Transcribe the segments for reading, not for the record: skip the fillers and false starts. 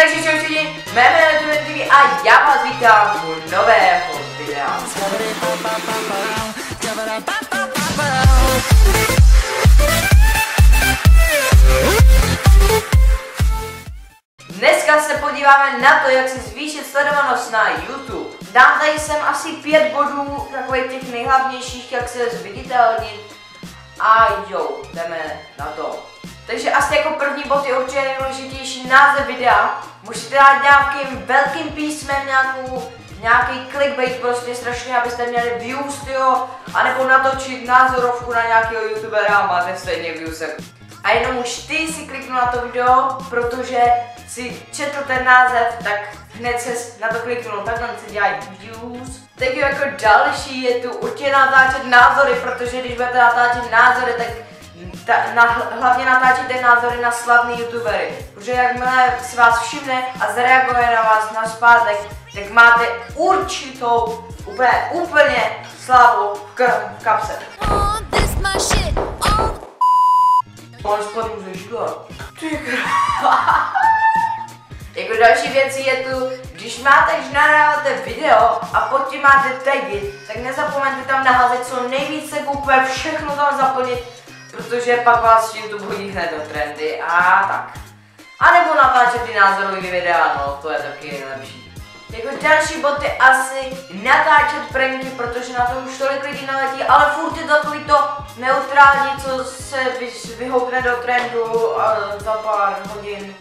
Takže čau všichni, mé jméno je TV a já vás vítám u nového videa. Dneska se podíváme na to, jak si zvýšit sledovanost na YouTube. Dám tady sem asi 5 bodů, takových těch nejhlavnějších, jak se zviditelnit. A jo, jdeme na to. Takže asi jako první bod je určitě nejdůležitější název videa. Musíte dát nějakým velkým písmem nějaký clickbait prostě strašně, abyste měli views, jo, anebo natočit názorovku na nějakého youtubera a máte stejně views. A jenom už ty si kliknu na to video, protože si četl ten název, tak hned se na to kliknu, takhle se dělají views. Tak jako další je tu určitě natáčet názory, protože když budete natáčet názory, tak hlavně natáčíte názory na slavný youtubery, protože jakmile si vás všimne a zareaguje na vás na zpátek, tak máte určitou úplně slavu v kapse. On spodí může žívat. Jako další věcí je tu, když nahráváte video a pod tím máte tagy, tak nezapomeňte tam naházet co nejvíce koupé, všechno tam zaplnit, protože pak vás YouTube hodí hned do trendy a tak. A nebo natáčet ty názorové videa, no to je taky nejlepší. Jako další bod je asi natáčet pranky, protože na to už tolik lidí naletí, ale furt je takový to neutrální, co se vyhoupne do trendu a za pár hodin,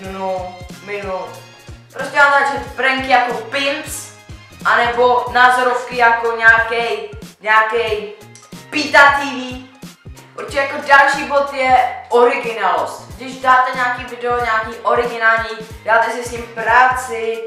dnů, minut. Prostě natáčet pranky jako pimps, anebo názorovky jako nějaký Pita TV. Určitě jako další bod je originálnost. Když dáte nějaký video, nějaký originální, dáte si s ním práci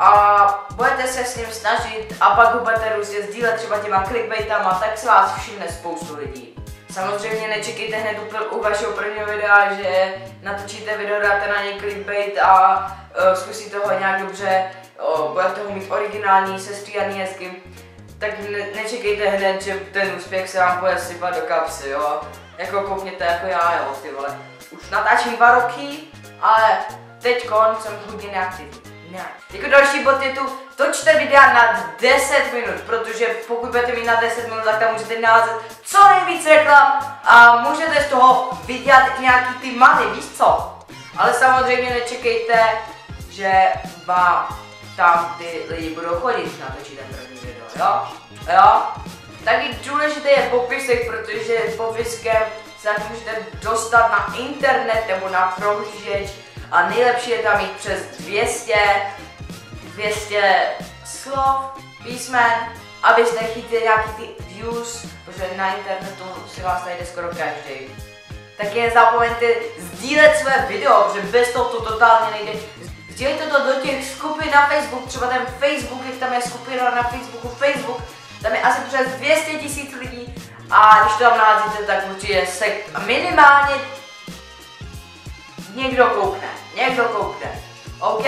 a budete se s ním snažit a pak ho budete různě sdílet třeba těma clickbaitama, tak se vás všimne spoustu lidí. Samozřejmě nečekejte hned u vašeho prvního videa, že natočíte video, dáte na něj clickbait a zkusíte ho nějak dobře, budete ho mít originální, sestříhaný hezky. Tak nečekejte hned, že ten úspěch se vám bude sypat do kapsy, jo. Jako koukněte jako já, jo, ty vole. Už natáčím 2 roky, ale teďkon jsem hodně neaktivní. Ne. Jako další bod je tu, točte videa na 10 minut, protože pokud budete mít na 10 minut, tak tam můžete nalazit co nejvíc reklam a můžete z toho vydělat nějaký ty many, víš co? Ale samozřejmě nečekejte, že vám tam ty lidi budou chodit natočit ten první video, jo. Taky důležité je popisek, protože popiskem se můžete dostat na internet nebo na prohlížeč a nejlepší je tam mít přes 200 slov, písmen, abyste chytili nějaký ty views, protože na internetu si vás najde skoro každý. Taky nezapomeňte sdílet své video, protože bez toho to totálně nejde. Dělejte to do těch skupin na Facebook, třeba ten Facebook, jak tam je skupina na Facebooku, Facebook, tam je asi přes 200 000 lidí a když to tam nalazíte, tak určitě se minimálně někdo koukne, ok?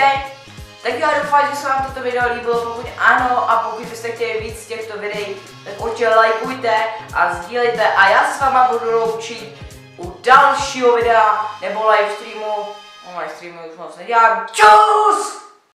Tak já doufám, že se vám toto video líbilo, pokud ano a pokud byste chtěli víc těchto videí, tak určitě lajkujte a sdílejte a já se s váma budu loučit u dalšího videa nebo livestreamu. Moje streamy už moc nedělám. Čus!